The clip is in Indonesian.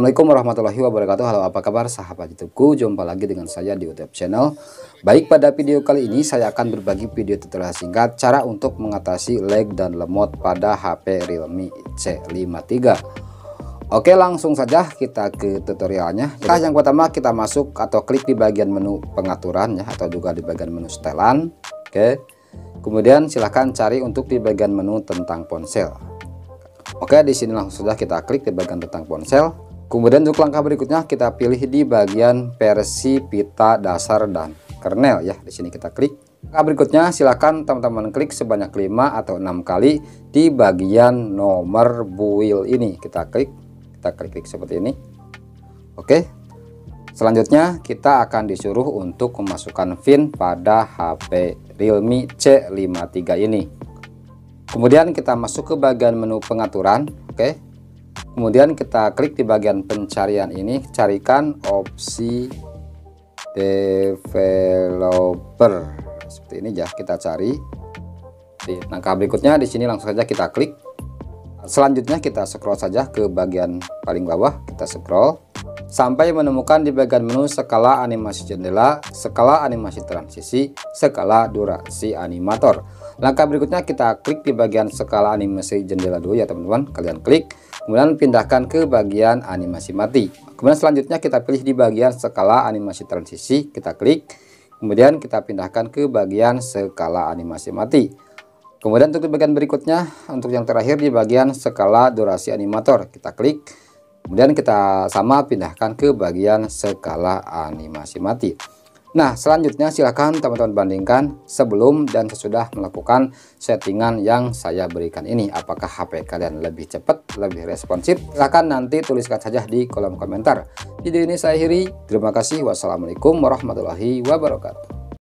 Assalamualaikum warahmatullahi wabarakatuh. Halo, apa kabar sahabat YouTubeku? Jumpa lagi dengan saya di YouTube channel. Baik, pada video kali ini saya akan berbagi video tutorial singkat cara untuk mengatasi lag dan lemot pada HP Realme C53. Oke, langsung saja kita ke tutorialnya. Yang pertama kita masuk atau klik di bagian menu pengaturan ya, atau juga di bagian menu setelan. Oke. Kemudian silahkan cari untuk di bagian menu tentang ponsel. Oke, di sini langsung saja kita klik di bagian tentang ponsel. Kemudian untuk langkah berikutnya kita pilih di bagian versi, pita, dasar, dan kernel ya. Di sini kita klik. Langkah berikutnya silakan teman-teman klik sebanyak 5 atau 6 kali di bagian nomor buil ini. Kita klik seperti ini. Oke. Selanjutnya kita akan disuruh untuk memasukkan PIN pada HP Realme C53 ini. Kemudian kita masuk ke bagian menu pengaturan. Oke. Kemudian kita klik di bagian pencarian ini, carikan opsi developer seperti ini ya, kita cari. Di langkah berikutnya di sini langsung saja kita klik. Selanjutnya kita scroll saja ke bagian paling bawah, kita scroll sampai menemukan di bagian menu skala animasi jendela, skala animasi transisi, skala durasi animator. Langkah berikutnya kita klik di bagian skala animasi jendela dulu ya teman-teman, kalian klik. Kemudian pindahkan ke bagian animasi mati. Kemudian selanjutnya kita pilih di bagian skala animasi transisi, kita klik. Kemudian kita pindahkan ke bagian skala animasi mati. Kemudian untuk di bagian berikutnya, untuk yang terakhir di bagian skala durasi animator, kita klik. Kemudian kita sama pindahkan ke bagian skala animasi mati. Nah, selanjutnya silahkan teman-teman bandingkan sebelum dan sesudah melakukan settingan yang saya berikan ini. Apakah HP kalian lebih cepat, lebih responsif? Silahkan nanti tuliskan saja di kolom komentar. Video ini saya akhiri. Terima kasih. Wassalamualaikum warahmatullahi wabarakatuh.